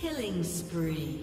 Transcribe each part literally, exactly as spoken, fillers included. Killing spree.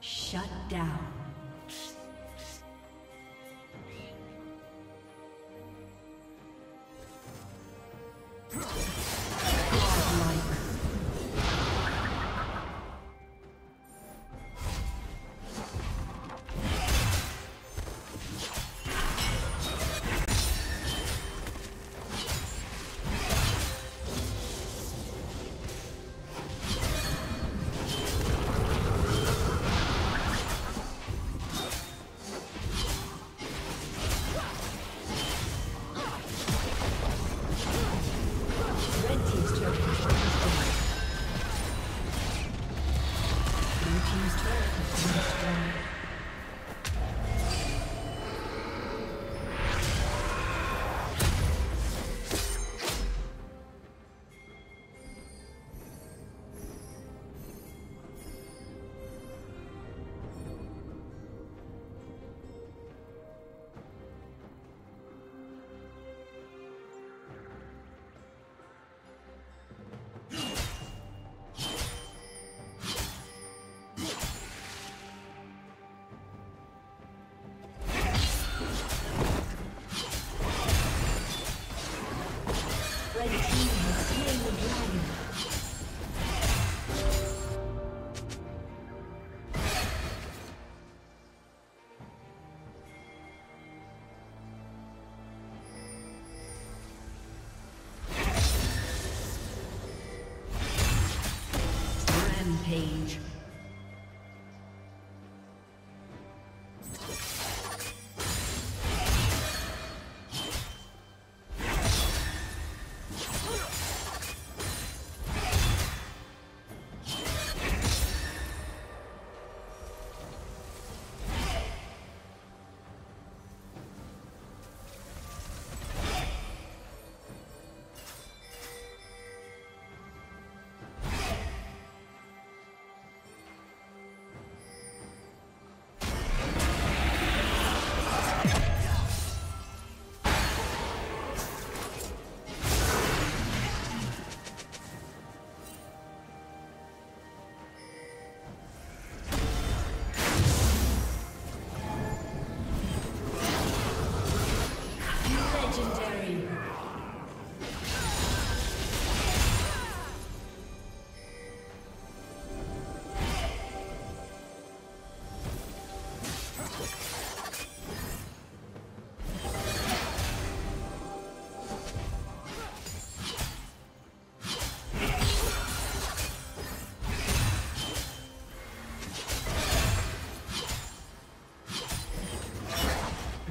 Shut down. Page.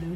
Blue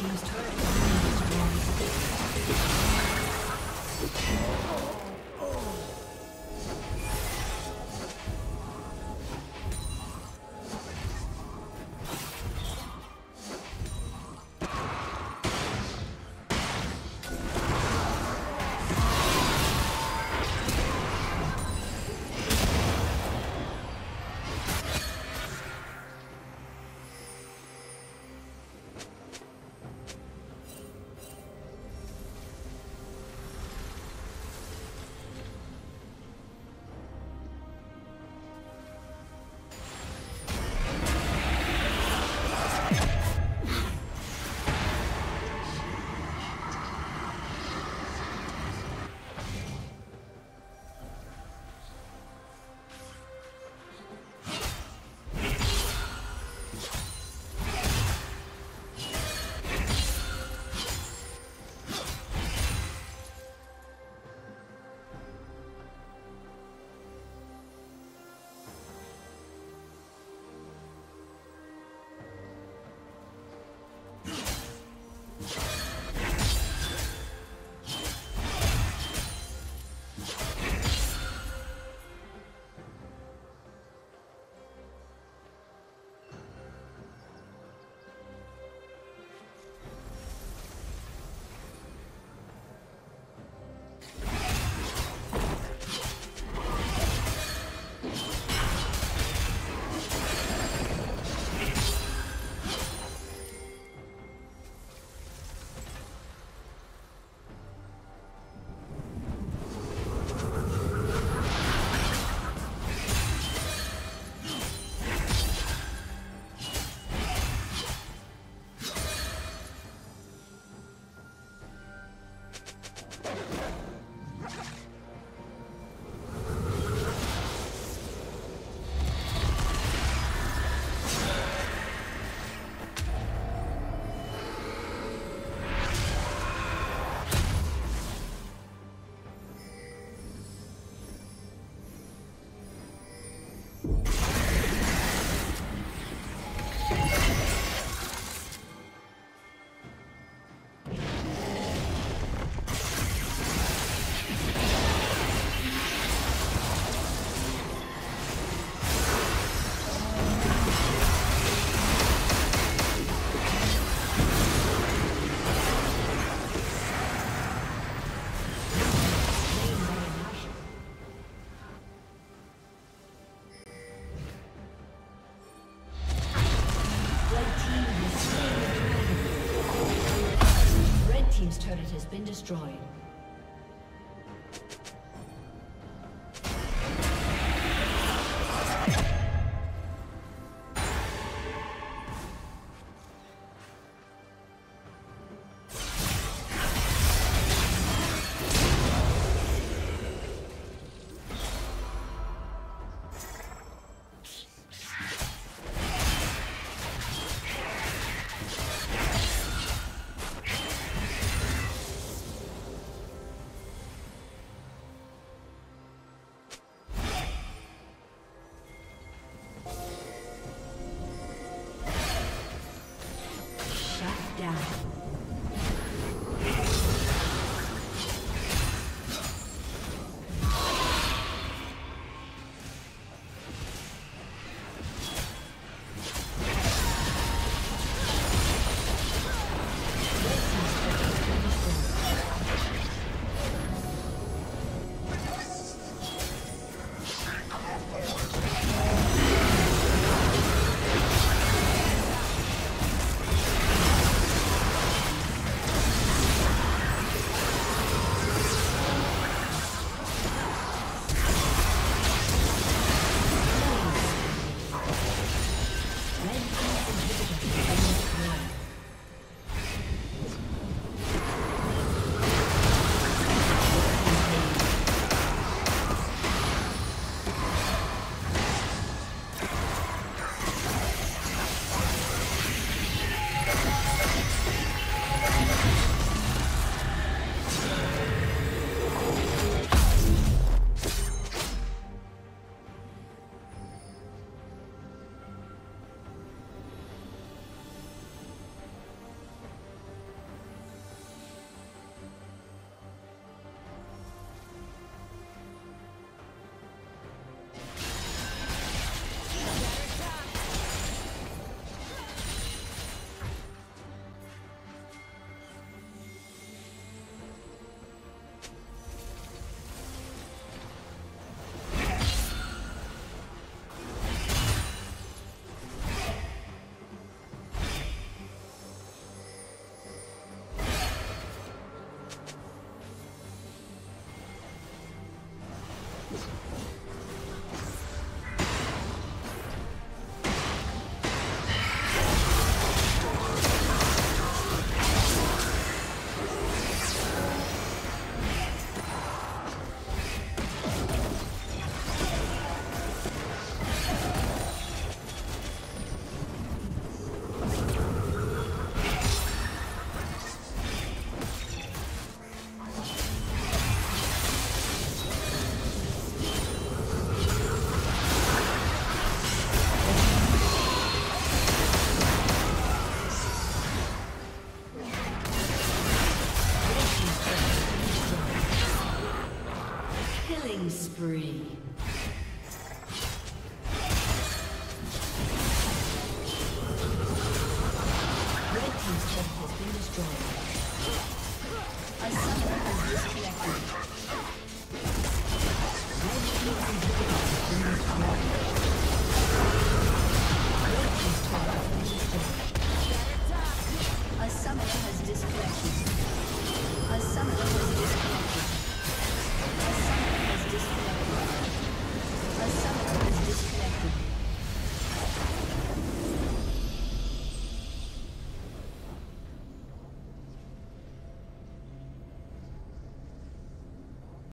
team's turret has been destroyed. Been destroyed.